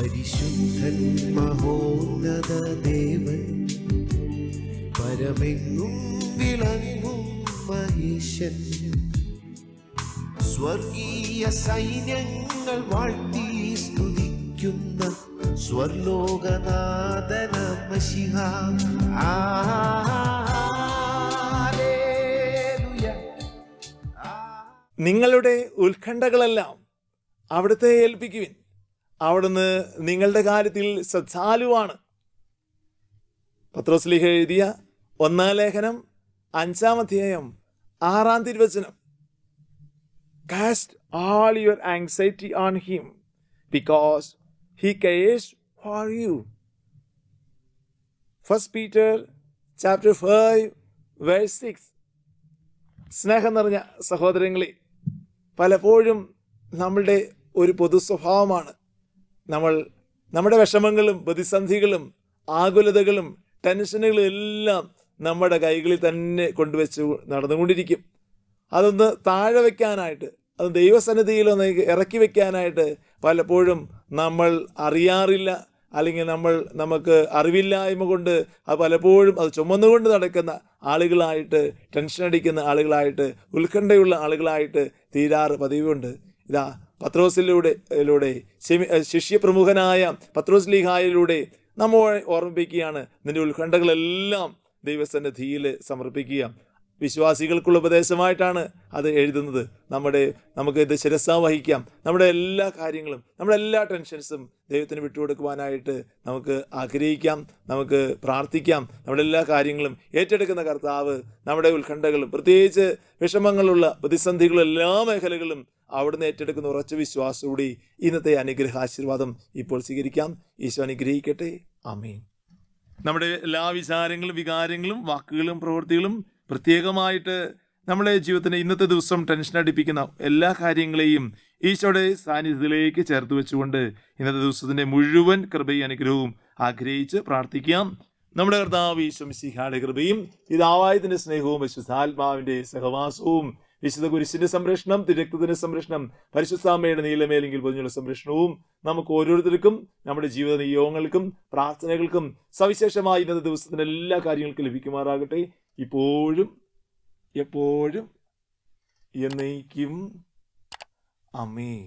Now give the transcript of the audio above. പരിശുദ്ധൻ മഹോന്നത ദേവൻ പരമെങ്ങും വിളങ്ങും മഹീശൻ സ്വർഗീയ സൈന്യങ്ങൾ വാഴ്ത്തി സ്തുതിക്കുന്ന സ്വർലോകനാഥന മശിഹ. നിങ്ങളുടെ ഉത്കണ്ഠകളെല്ലാം അവിടുത്തെ ഏൽപ്പിക്കുവിൻ, അവിടുന്ന് നിങ്ങളുടെ കാര്യത്തിൽ ശ്രദ്ധാലുവാണ്. പത്രോസ്ലീഹ എഴുതിയ ഒന്നാം ലേഖനം 5-ാം അധ്യായം 6-ാം തിരുവചനം. Cast all your anxiety on him because he cares for you. 1 Peter chapter 5 verse 6. സ്നേഹം നിറഞ്ഞ സഹോദരങ്ങളെ, പലപ്പോഴും നമ്മളുടെ ഒരു പൊതു സ്വഭാവമാണ് നമ്മൾ നമ്മുടെ വിഷമങ്ങളും പ്രതിസന്ധികളും ആകുലതകളും ടെൻഷനുകളും എല്ലാം നമ്മുടെ കൈകളിൽ തന്നെ കൊണ്ടുവച്ച് നടന്നുകൊണ്ടിരിക്കും. അതൊന്ന് താഴെ വയ്ക്കാനായിട്ട്, അത് ദൈവസന്നിധിയിലൊന്ന് ഇറക്കി വയ്ക്കാനായിട്ട് പലപ്പോഴും നമ്മൾ അറിയാറില്ല, അല്ലെങ്കിൽ നമുക്ക് അറിവില്ലായ്മ കൊണ്ട് അത് പലപ്പോഴും അത് ചുമന്നുകൊണ്ട് നടക്കുന്ന ആളുകളായിട്ട്, ടെൻഷനടിക്കുന്ന ആളുകളായിട്ട്, ഉത്കണ്ഠയുള്ള ആളുകളായിട്ട് തീരാറ് പതിവുണ്ട്. ഇതാ പത്രോസിലൂടെ ശിഷ്യപ്രമുഖനായ പത്രോസ്ലീഹായിലൂടെ നമ്മെ ഓർമ്മിപ്പിക്കുകയാണ്, നിന്റെ ഉത്കണ്ഠകളെല്ലാം ദൈവസന്നിധിയിൽ സമർപ്പിക്കുക. വിശ്വാസികൾക്കുള്ള ഉപദേശമായിട്ടാണ് അത് എഴുതുന്നത്. നമുക്ക് ഇത് ശിരസാ വഹിക്കാം. നമ്മുടെ എല്ലാ കാര്യങ്ങളും, നമ്മുടെ എല്ലാ ടെൻഷൻസും ദൈവത്തിന് വിട്ടുകൊടുക്കുവാനായിട്ട് നമുക്ക് ആഗ്രഹിക്കാം, നമുക്ക് പ്രാർത്ഥിക്കാം. നമ്മുടെ എല്ലാ കാര്യങ്ങളും ഏറ്റെടുക്കുന്ന കർത്താവ് നമ്മുടെ ഉത്കണ്ഠകളും പ്രത്യേകിച്ച് വിഷമങ്ങളുള്ള പ്രതിസന്ധികളും എല്ലാ മേഖലകളും അവിടുന്ന് ഏറ്റെടുക്കുന്ന ഉറച്ച വിശ്വാസത്തോടെ ഇന്നത്തെ അനുഗ്രഹാശീർവാദം ഇപ്പോൾ സ്വീകരിക്കാം. ഈശോ അനുഗ്രഹിക്കട്ടെ. ആമേൻ. നമ്മുടെ എല്ലാ വിചാരങ്ങളും വികാരങ്ങളും വാക്കുകളും പ്രവൃത്തികളും പ്രത്യേകമായിട്ട് നമ്മുടെ ജീവിതത്തിന് ഇന്നത്തെ ദിവസം ടെൻഷൻ അടിപ്പിക്കുന്ന എല്ലാ കാര്യങ്ങളെയും ഈശോയുടെ സാന്നിധ്യത്തിലേക്ക് ചേർത്ത് വെച്ചുകൊണ്ട് ഇന്നത്തെ ദിവസത്തിൻ്റെ മുഴുവൻ കൃപയും അനുഗ്രഹവും ആഗ്രഹിച്ച് പ്രാർത്ഥിക്കാം. നമ്മുടെ കർത്താവ് ഈശോ മിശിഹായുടെ കൃപയും പിതാവായതിൻ്റെ സ്നേഹവും വിശുദ്ധാത്മാവിൻ്റെ സഹവാസവും വിശുദ്ധ കുരിശിൻ്റെ സംരക്ഷണം, തിരക്തത്തിൻ്റെ സംരക്ഷണം, പരിശുദ്ധാമ്മയുടെ നീലമേലെങ്കിൽ പൊതിഞ്ഞുള്ള സംരക്ഷണവും നമുക്ക് ഓരോരുത്തർക്കും, നമ്മുടെ ജീവിത നിയോഗങ്ങൾക്കും പ്രാർത്ഥനകൾക്കും സവിശേഷമായി ഇന്നത്തെ ദിവസത്തിൻ്റെ എല്ലാ കാര്യങ്ങൾക്കും ലഭിക്കുമാറാകട്ടെ. ഇപ്പോഴും എപ്പോഴും എന്നേക്കും. ആമേൻ.